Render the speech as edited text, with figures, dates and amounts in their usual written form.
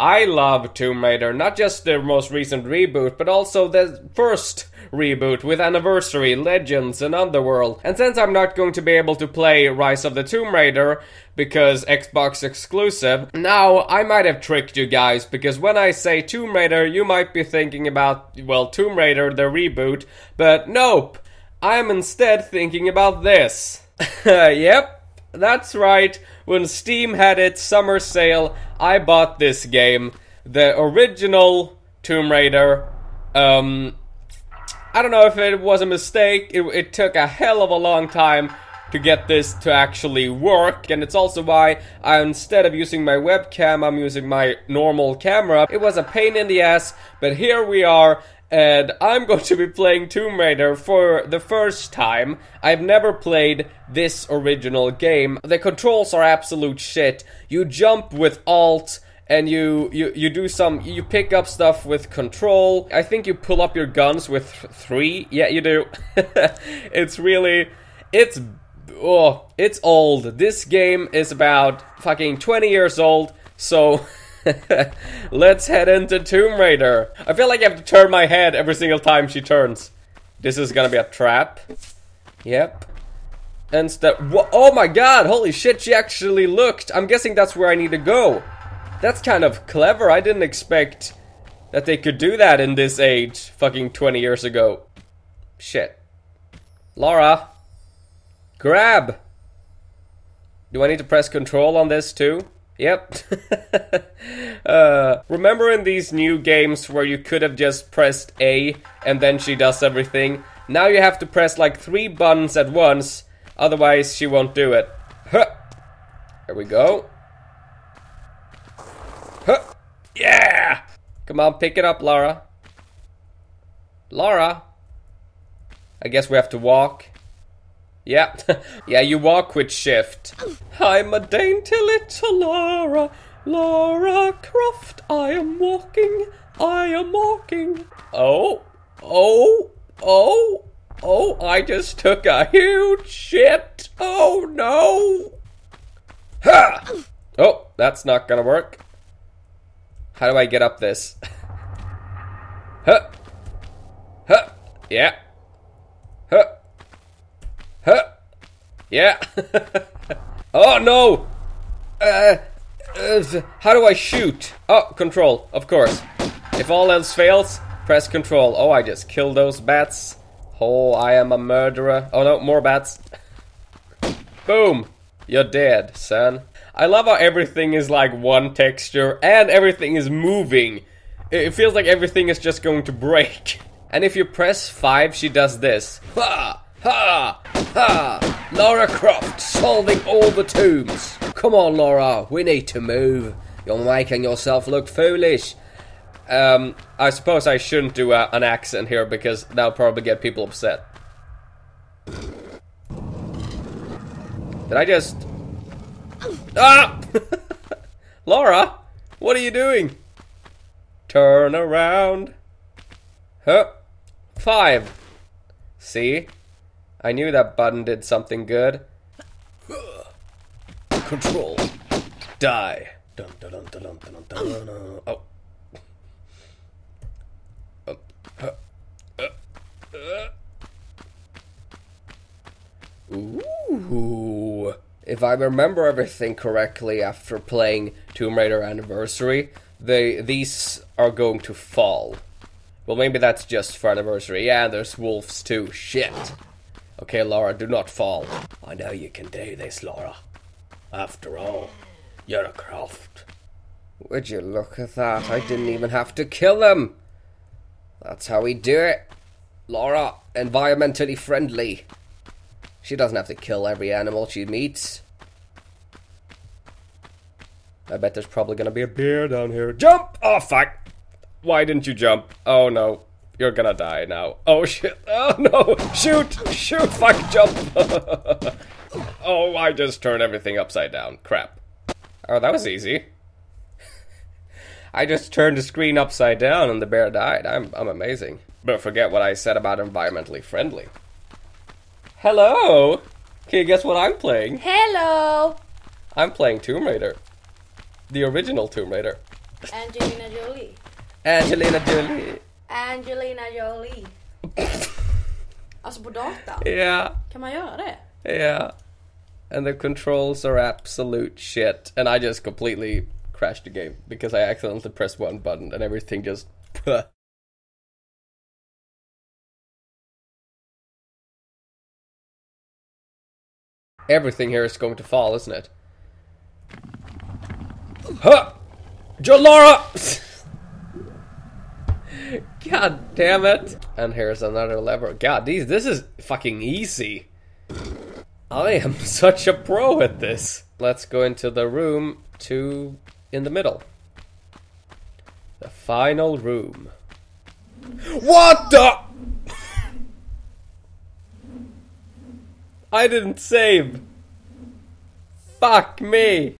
I love Tomb Raider, not just the most recent reboot, but also the first reboot with Anniversary, Legends, and Underworld. And since I'm not going to be able to play Rise of the Tomb Raider, because Xbox exclusive, now I might have tricked you guys, because when I say Tomb Raider, you might be thinking about, well, Tomb Raider, the reboot, but nope, I'm instead thinking about this. Yep. That's right, when Steam had its summer sale, I bought this game, the original Tomb Raider. I don't know if it was a mistake, it took a hell of a long time to get this to actually work, and it's also why I, instead of using my webcam, I'm using my normal camera. It was a pain in the ass, but here we are. And I'm going to be playing Tomb Raider for the first time. I've never played this original game. The controls are absolute shit. You jump with Alt, and you pick up stuff with control. I think you pull up your guns with 3. Yeah, you do. It's old. This game is about fucking 20 years old, so... Let's head into Tomb Raider. I feel like I have to turn my head every single time she turns. This is gonna be a trap. Yep. And oh my god, holy shit, she actually looked. I'm guessing that's where I need to go. That's kind of clever. I didn't expect that they could do that in this age, fucking 20 years ago. Shit. Lara. Grab. Do I need to press control on this too? Yep. Remember in these new games where you could have just pressed A and then she does everything? Now you have to press like 3 buttons at once, otherwise she won't do it. Huh. There we go. Huh. Yeah! Come on, pick it up, Lara. Lara? I guess we have to walk. Yeah, yeah, you walk with shift. I'm a dainty little Lara, Lara Croft. I am walking, I am walking. Oh, oh, oh, oh, I just took a huge shit. Oh no. Ha! Oh, that's not gonna work. How do I get up this? Huh, huh, yeah, huh. Huh? Yeah. Oh no! How do I shoot? Oh, control, of course. If all else fails, press control. Oh, I just killed those bats. Oh, I am a murderer. Oh no, more bats. Boom! You're dead, son. I love how everything is like one texture and everything is moving. It feels like everything is just going to break. And if you press 5, she does this. Ha! Ha! Ha! Lara Croft, solving all the tombs. Come on, Lara, we need to move. You're making yourself look foolish. I suppose I shouldn't do an accent here because that'll probably get people upset. Did I just... Ah! Lara, what are you doing? Turn around. Huh? 5. See? I knew that button did something good. Control. Die. Dun, dun, dun, dun, dun, dun, dun, dun. Oh. Ooh. If I remember everything correctly after playing Tomb Raider Anniversary, these are going to fall. Well, maybe that's just for Anniversary. Yeah, there's wolves too. Shit. Okay, Lara, do not fall. I know you can do this, Lara. After all, you're a Croft. Would you look at that? I didn't even have to kill them. That's how we do it. Lara, environmentally friendly. She doesn't have to kill every animal she meets. I bet there's probably gonna be a bear down here. Jump! Oh, fuck. Why didn't you jump? Oh, no. You're gonna die now. Oh shit. Oh no. Shoot. Shoot. Fuck. Jump. Oh, I just turned everything upside down. Crap. Oh, that was easy. I just turned the screen upside down and the bear died. I'm amazing. But forget what I said about environmentally friendly. Hello. Can you guess what I'm playing? Hello. I'm playing Tomb Raider. The original Tomb Raider. Angelina Jolie. Angelina Jolie. Angelina Jolie. Alltså på datorn? Yeah. Kan man göra det? Yeah. And the controls are absolute shit. And I just completely crashed the game because I accidentally pressed one button and everything just... Everything here is going to fall, isn't it? Huh! Lara! God damn it! And here's another lever. God, this is fucking easy. I am such a pro at this. Let's go into the room two in the middle. The final room. What the? I didn't save. Fuck me.